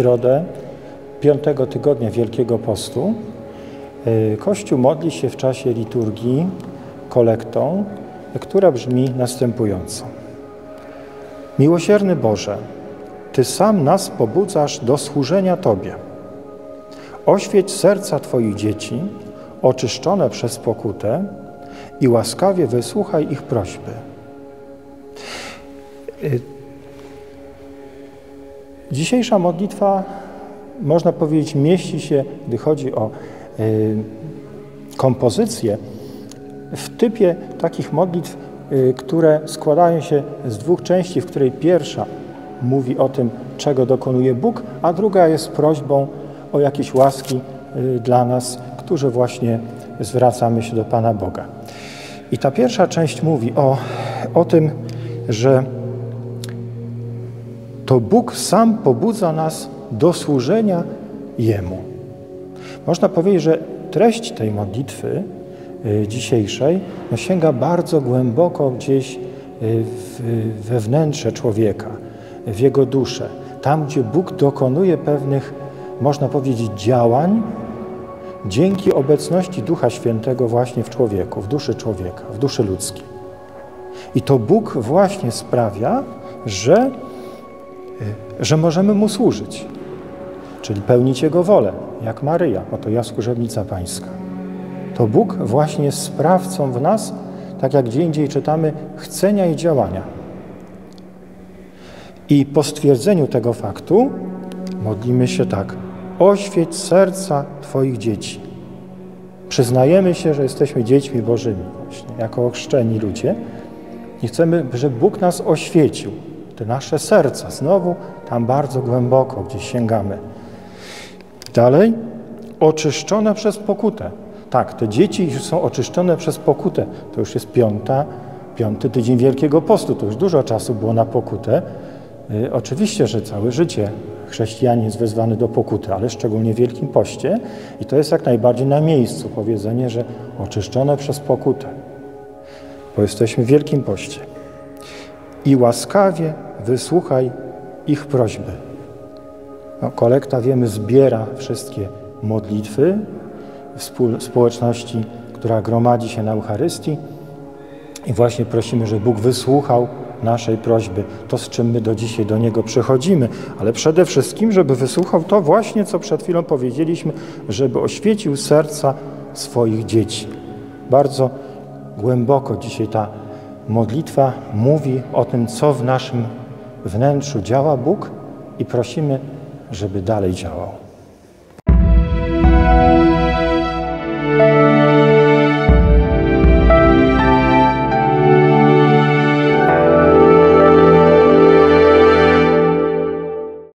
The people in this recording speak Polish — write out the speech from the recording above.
środę 5. tygodnia Wielkiego Postu Kościół modli się w czasie liturgii kolektą, która brzmi następująco. Miłosierny Boże, Ty sam nas pobudzasz do służenia Tobie. Oświeć serca Twoich dzieci, oczyszczone przez pokutę i łaskawie wysłuchaj ich prośby. Dzisiejsza modlitwa, można powiedzieć, mieści się, gdy chodzi o kompozycję, w typie takich modlitw, które składają się z dwóch części, w której pierwsza mówi o tym, czego dokonuje Bóg, a druga jest prośbą o jakieś łaski dla nas, którzy właśnie zwracamy się do Pana Boga. I ta pierwsza część mówi o tym, że to Bóg sam pobudza nas do służenia Jemu. Można powiedzieć, że treść tej modlitwy dzisiejszej sięga bardzo głęboko gdzieś we wnętrze człowieka, w jego duszę. Tam, gdzie Bóg dokonuje pewnych, można powiedzieć, działań dzięki obecności Ducha Świętego właśnie w człowieku, w duszy człowieka, w duszy ludzkiej. I to Bóg właśnie sprawia, że możemy Mu służyć, czyli pełnić Jego wolę, jak Maryja, oto ja służebnica Pańska. To Bóg właśnie jest sprawcą w nas, tak jak gdzie indziej czytamy, chcenia i działania. I po stwierdzeniu tego faktu modlimy się tak. Oświeć serca Twoich dzieci. Przyznajemy się, że jesteśmy dziećmi Bożymi, właśnie, jako ochrzczeni ludzie. I chcemy, żeby Bóg nas oświecił. Te nasze serca, znowu tam bardzo głęboko, gdzie sięgamy. Dalej, oczyszczone przez pokutę. Tak, te dzieci już są oczyszczone przez pokutę. To już jest piąty tydzień Wielkiego Postu. To już dużo czasu było na pokutę. Oczywiście, że całe życie chrześcijanin jest wezwany do pokuty, ale szczególnie w Wielkim Poście. I to jest jak najbardziej na miejscu powiedzenie, że oczyszczone przez pokutę. Bo jesteśmy w Wielkim Poście. I łaskawie wysłuchaj ich prośby. No, kolekta, wiemy, zbiera wszystkie modlitwy społeczności, która gromadzi się na Eucharystii. I właśnie prosimy, żeby Bóg wysłuchał naszej prośby, to z czym my do dzisiaj do Niego przychodzimy, ale przede wszystkim, żeby wysłuchał to właśnie, co przed chwilą powiedzieliśmy, żeby oświecił serca swoich dzieci. Bardzo głęboko dzisiaj ta modlitwa mówi o tym, co w naszym wnętrzu działa Bóg i prosimy, żeby dalej działał.